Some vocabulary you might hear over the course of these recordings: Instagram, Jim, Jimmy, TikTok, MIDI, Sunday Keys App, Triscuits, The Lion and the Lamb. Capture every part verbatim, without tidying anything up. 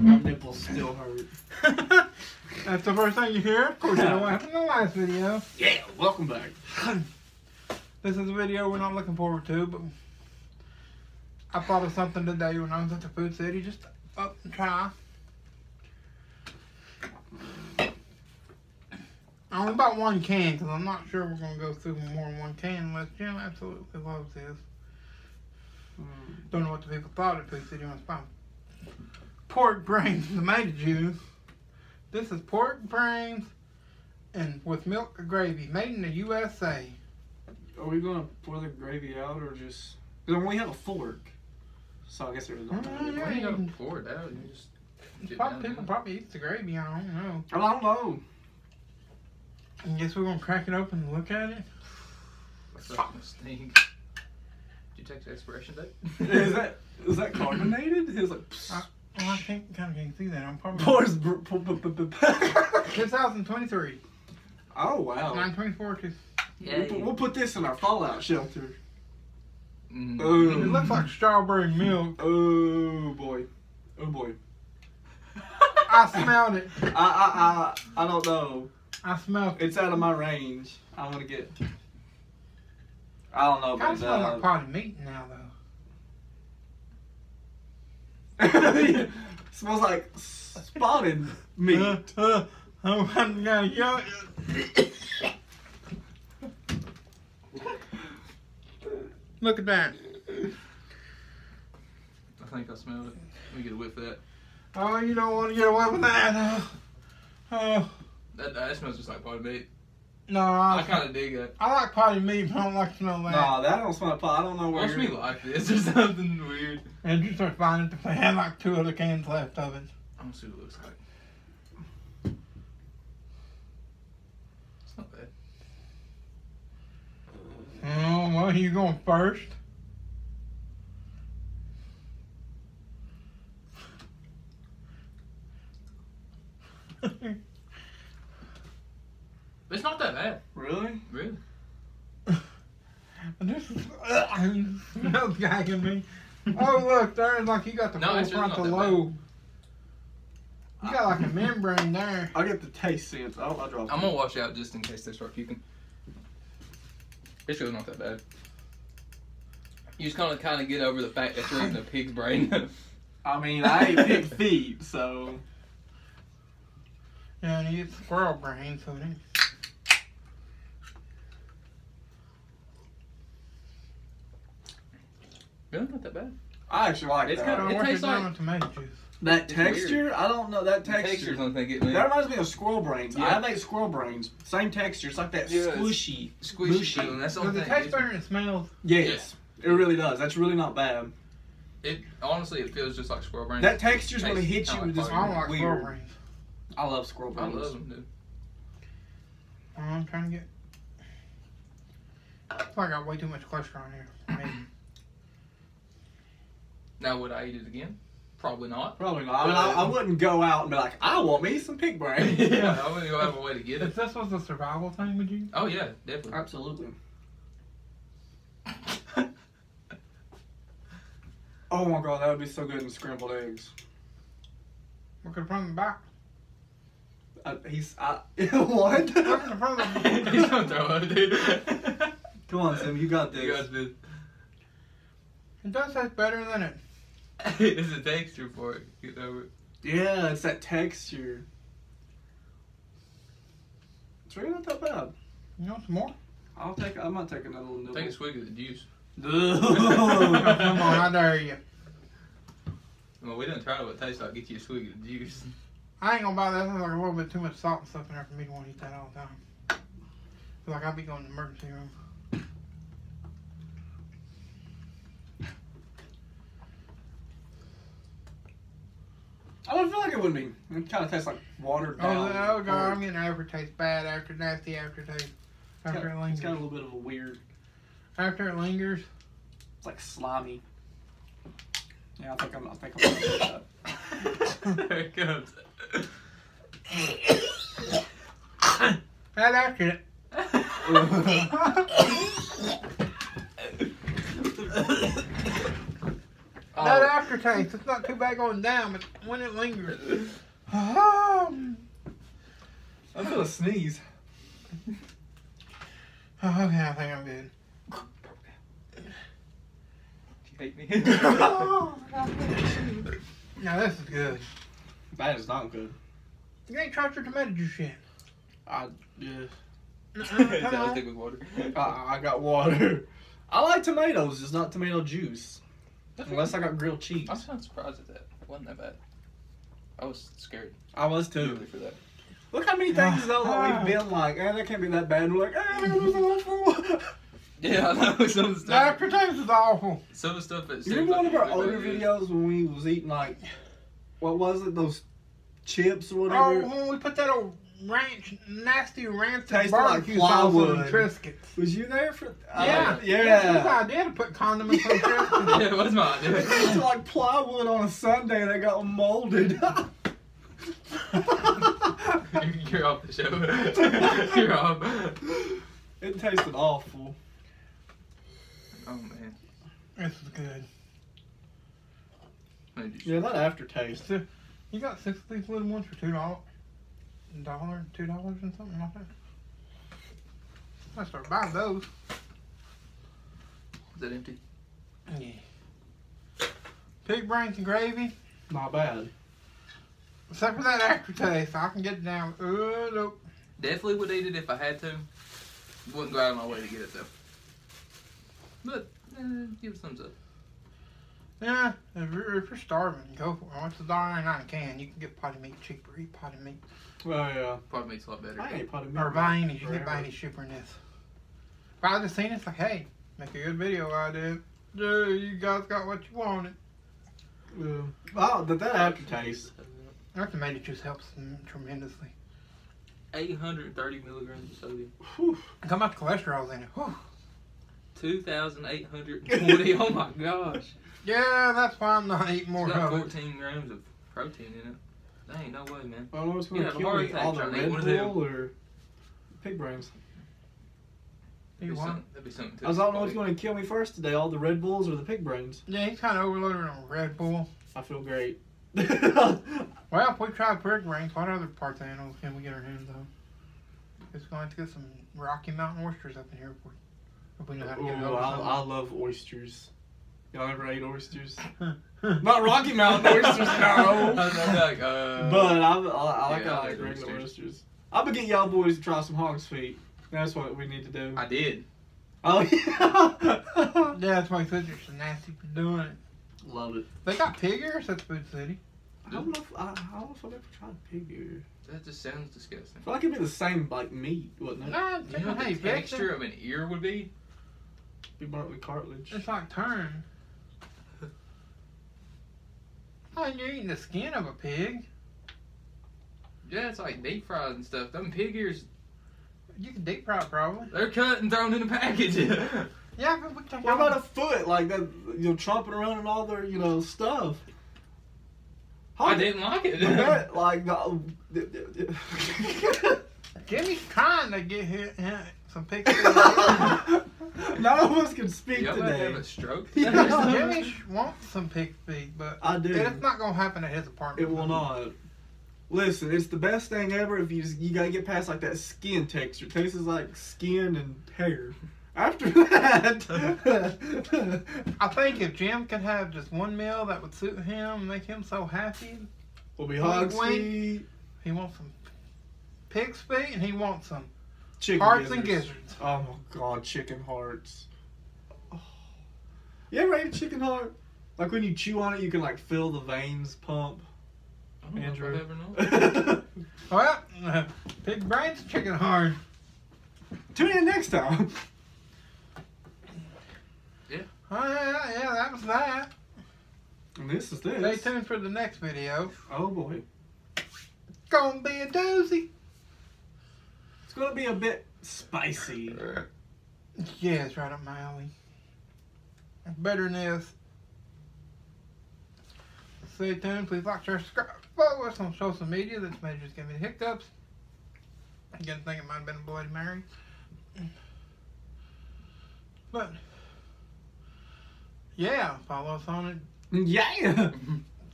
My nipples still hurt. That's the first time you hear? Of course, you know what happened in the last video. Yeah, welcome back. This is a video we're not looking forward to, but I thought of something today when I was at the Food City. Just up and try. I only bought one can because I'm not sure we're going to go through more than one can unless Jim absolutely loves this. Mm. Don't know what the people thought at Food City when I was buying pork brains and tomato juice. This is pork brains and with milk or gravy, made in the U S A. Are we going to pour the gravy out or just... Then we have a fork. So I guess there's no... Mm, yeah, you got to pour it out. You just get probably, people probably eat the gravy. I don't know. I don't know. I guess we're gonna crack it open and look at it. That's a mistake. Did you take the expiration date? Is that is that carbonated? It's like. I, well, I can't kind of can't see that. I'm probably. two thousand twenty-three. Oh wow. nine twenty-four. Yeah. We'll, we'll put this in our fallout shelter. Mm. Um, it looks like strawberry milk. Oh boy. Oh boy. I smelled it. I I I I don't know. I smell. It's out of my range. I want to get. I don't know, but it smells like potted meat now, though. It smells like spotted meat. Uh, uh, I'm gonna yell. Look at that. I think I smelled it. Let me get a whiff of that. Oh, you don't want to get away with that. Oh. Oh. That, that smells just like potted meat. No, I, I kind of dig it. I like potted meat, but I don't like to smell that. No, that don't smell like pot. I don't know where. Watch me like this or something weird. And you start finding it. They had like two other cans left of it. I'm gonna see what it looks like. It's not bad. Oh, well, you going first? It's not that bad. Really? Really? This is... Uh, smells gagging me. Oh, look. There's like you got the no, full frontal really lobe. You I, got like a membrane there. I get the taste sense. I'll, I'll drop it. I'm going to wash out just in case they start puking. It's really not that bad. You just kind of kind of get over the fact that you're eating a pig's brain. I mean, I ate pig feet, so... Yeah, and you get squirrel brain, so it ain't... Really not that bad. I actually like it's that. Kind of, it tastes like tomato juice. That it's texture, weird. I don't know that texture. The texture's the only thing it means. That reminds me of squirrel brains. Yeah. I like squirrel brains. Same texture. It's like that yeah, squishy, squishy. Thing. That's the only thing. Does it taste better and smells? Yes, yeah. It really does. That's really not bad. It honestly, it feels just like squirrel brains. That texture's gonna hit you like with this I don't like weird. Squirrel brains. I love squirrel brains. I love them, dude. I'm trying to get. I feel like I got way too much cholesterol in here. I mean. Now, would I eat it again? Probably not. Probably not. I, mean, I, I wouldn't go out and be like, I want me some pig brain. Yeah, I wouldn't go out of my way to get it. If this was a survival thing, would you? Oh, yeah, definitely. Absolutely. Oh, my God, that would be so good in scrambled eggs. Look at the front and the back. Uh, he's, uh, what? Look at the front and the back. He's gonna throw it, dude. Come on, Sam, you got this. You got this. It does taste better than it. It's a texture for it. Get over it. Yeah, it's that texture. It's really not that bad. You want some more? I'll take. I might take another little. Take a swig of the juice. Come on, I dare you. Well, we didn't try what it tastes like. Get you a swig of the juice. I ain't gonna buy that. There's like a little bit too much salt and stuff in there for me to want to eat that all the time. Feel like I'd be going to the emergency room. I don't feel like it would be. It kind of tastes like watered down. Oh, no, God, I'm getting aftertaste. Bad after, nasty aftertaste. After it lingers. It's got a little bit of a weird. After it lingers. It's like slimy. Yeah, I think I'm, I think I'm gonna do that. There it goes. That after it. That after aftertaste. It's not too bad going down, but when it lingers. Um, I'm gonna sneeze. Oh, okay, I think I'm good. You hate me? Oh, now this is good. That is not good. You ain't tried your tomato juice yet. I yeah. That was thick with water. I, I got water. I like tomatoes, just not tomato juice. That's Unless right. I got grilled cheese. I'm not surprised at that. It wasn't that bad. I was scared. I was too. Really for that. Look how many things though that we've been like, eh, that can't be that bad. And we're like, eh, I think it was awful. Yeah, I know some stuff. That pertains is awful. Some of the stuff that. You remember like one of our older videos when we was eating like, what was it? Those chips or whatever. Oh, when we put that old ranch, nasty ranch tasted like plywood and Triscuits. Was you there for? Uh, yeah, yeah. yeah. It was my idea to put condiments on Triscuits. Yeah, it was my idea. It tasted like plywood on a Sunday and it got molded. You're off the show. You're off. It tasted awful. Oh man, this is good. Yeah, that aftertaste. So, you got six of these little ones for two dollars, dollar, two dollars, and something like that. I start buying those. Is that empty? Yeah. Pig brains and gravy. Not bad. Except for that aftertaste, I can get it down. Ooh, nope. Definitely would eat it if I had to. Wouldn't go out of my way to get it though. But uh, give it a thumbs up. Yeah, if you're, if you're starving, go for it. Once it's one dollar ninety-nine a can, you can get potted meat cheaper. Eat potted meat. Well, yeah. Potted meat's a lot better. I ain't potted meat. Or buy any, you can buy any cheaper than this. But I just seen it, it's like, hey, make a good video idea. Dude, you guys got what you wanted. Yeah. Oh, but that aftertaste. That tomato juice helps them tremendously. eight hundred thirty milligrams of sodium. Whew. How much cholesterol's in it? Whew. two thousand eight hundred twenty. Oh my gosh. Yeah, that's why I'm not eating more. It's got fourteen grams of protein in it. There ain't no way, man. Well, what's going to kill me? All the Red Bull or pig brains? That'd be something too. I don't know what's going to kill me first today, all the Red Bulls or the pig brains. Yeah, he's kind of overloaded on Red Bull. I feel great. Well, if we try pig brains, what other parts of animals can we get our hands on? It's going to get some Rocky Mountain oysters up in here if we, if we know how to get those. I love oysters. Y'all ever ate oysters? Not Rocky Mountain oysters, no. Like, uh, but I, I, I like, yeah, I like regular oysters. oysters. I'm gonna get y'all boys to try some hog's feet. That's what we need to do. I did. Oh yeah. Yeah, that's why sisters are nasty for doing it. Love it. They got pig ears at Food City. I don't know if I, I don't know if I've ever tried pig ear. That just sounds disgusting. I feel like it'd be the same like meat, wouldn't it? No, you know what the texture of an ear would be? Be burnt with cartilage. It's like turn. Oh, and you're eating the skin of a pig. Yeah, it's like deep fried and stuff. Them pig ears. You can deep fry probably. They're cut and thrown in a package. Yeah, but what, what about a foot like that? You know, tromping around and all their, you know, stuff. How I didn't like it. That, like the. Jimmy's trying to get hit. Some pictures. None of us can speak Y'all today. Have a stroke. Yeah. Jimmy wants some pig feet, but I do. It's not gonna happen at his apartment. It will not. Listen, it's the best thing ever. If you just, you gotta get past like that skin texture. It tastes like skin and hair. After that, I think if Jim could have just one meal that would suit him, make him so happy. We'll be hog's feet. He wants some pig's feet, and he wants some. Chicken hearts gizzards. and gizzards. Oh my god, chicken hearts. Oh. You ever ate a chicken heart? Like when you chew on it, you can like feel the veins pump. I don't Andrew. know if I'd ever know. Well, uh, pig brains, chicken heart. Tune in next time. Yeah. Oh yeah, yeah, that was that. And this is this. Stay tuned for the next video. Oh boy. It's gonna be a doozy. It's gonna be a bit spicy. Yeah, it's right up my alley. Better than this. Stay tuned. Please like, share, subscribe. Follow us on social media. This may just give me the hiccups. Again, I think it might have been a Bloody Mary. But yeah, follow us on it. Yeah.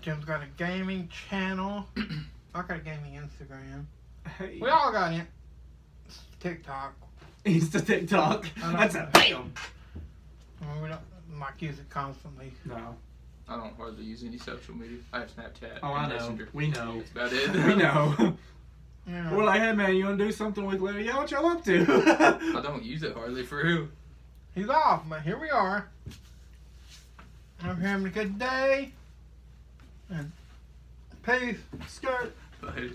Jim's got a gaming channel. I got a gaming Instagram. Hey. We all got it. It's TikTok. It's the TikTok. That's a bam. We don't like use it constantly. No. I don't hardly use any social media. I have Snapchat. Oh, I know. Messenger. We know. That's about it. We know. Yeah. We're like, hey man, you wanna do something with Larry? Yeah, what y'all up to? I don't use it hardly for who. He's off, but here we are. I'm having a good day. And peace. Skirt. Bye.